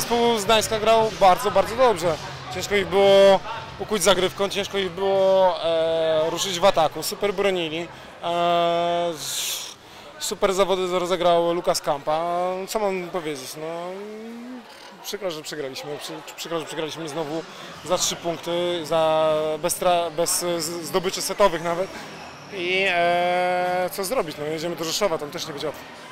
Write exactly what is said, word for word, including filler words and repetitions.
zespół z Gdańska grał bardzo, bardzo dobrze. Ciężko ich było ukuć zagrywką, ciężko ich było e, ruszyć w ataku, super bronili. E, super zawody rozegrał Lukas Kampa. Co mam powiedzieć? No, przykro, że przegraliśmy. Przykro, że przegraliśmy znowu za trzy punkty, za bez, tra bez zdobyczy setowych nawet. I e, co zrobić? No, jedziemy do Rzeszowa, tam też nie będzie łatwo.